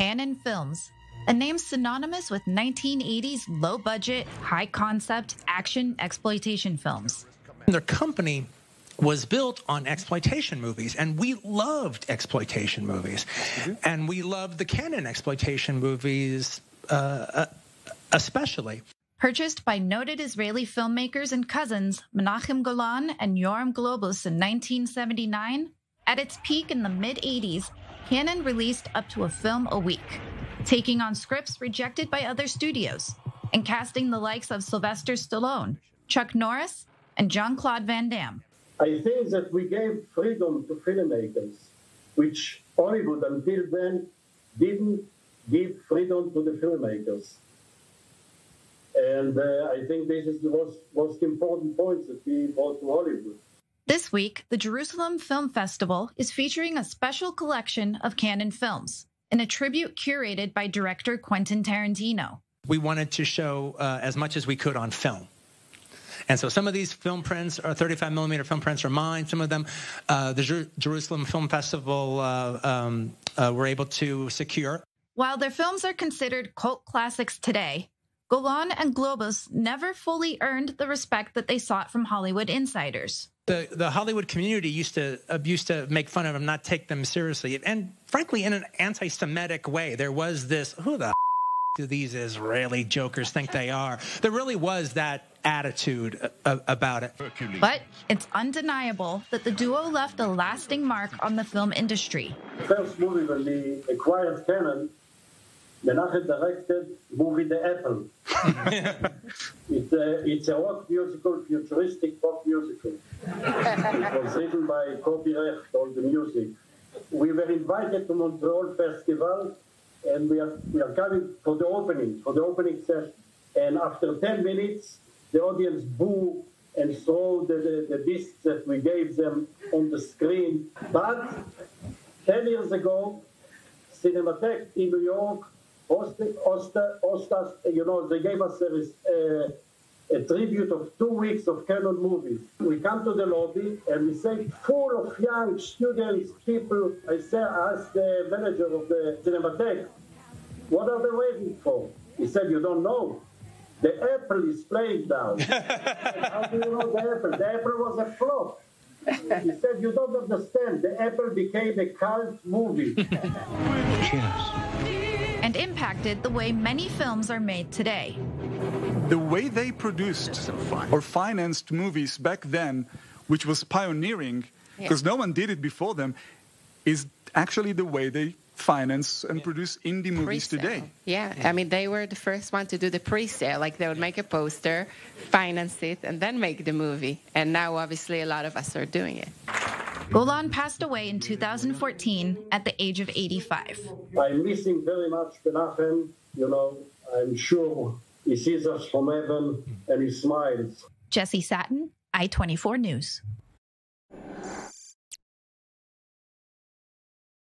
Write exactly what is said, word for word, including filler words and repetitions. Canon Films, a name synonymous with nineteen eighties low-budget, high-concept action exploitation films. Their company was built on exploitation movies, and we loved exploitation movies. And we loved the Canon exploitation movies uh, especially. Purchased by noted Israeli filmmakers and cousins Menachem Golan and Yoram Globus in nineteen seventy-nine, at its peak in the mid eighties, Canon released up to a film a week, taking on scripts rejected by other studios and casting the likes of Sylvester Stallone, Chuck Norris, and Jean-Claude Van Damme. I think that we gave freedom to filmmakers, which Hollywood until then didn't give freedom to the filmmakers. And uh, I think this is the most, most important point that we brought to Hollywood. This week, the Jerusalem Film Festival is featuring a special collection of Canon films in a tribute curated by director Quentin Tarantino. We wanted to show uh, as much as we could on film. And so some of these film prints are thirty-five millimeter film prints are mine. Some of them, uh, the Jer Jerusalem Film Festival uh, um, uh, were able to secure. While their films are considered cult classics today, Golan and Globus never fully earned the respect that they sought from Hollywood insiders. The, the Hollywood community used to used to make fun of them, not take them seriously, and frankly, in an anti-Semitic way. There was this, who the f do these Israeli jokers think they are? There really was that attitude about it. But it's undeniable that the duo left a lasting mark on the film industry. The first movie when we acquired Canon, Menachem directed movie The Apple. it's, a, it's a rock musical, futuristic rock musical. It was written by Kobi Recht, all the music. We were invited to Montreal Festival, and we are, we are coming for the opening, for the opening session. And after ten minutes, the audience boo and throw the, the, the discs that we gave them on the screen. But ten years ago, Cinematheque in New York, Ostas, you know, they gave us a, a tribute of two weeks of Canon movies. We come to the lobby and we say, full of young students, people. I say, ask the manager of the Cinematheque, what are they waiting for? He said, you don't know. The Apple is playing now. How do you know The Apple? The Apple was a flop. He said, you don't understand. The Apple became a cult movie. Cheers. And impacted the way many films are made today. The way they produced so or financed movies back then, which was pioneering, because yeah. no one did it before them, is actually the way they finance and yeah. produce indie movies today. Yeah, I mean, they were the first one to do the pre-sale. Like, they would make a poster, finance it, and then make the movie. And now, obviously, a lot of us are doing it. Golan passed away in two thousand fourteen at the age of eighty-five. I'm missing very much Menachem. You know, I'm sure he sees us from heaven and he smiles. Jesse Satin, I twenty-four News.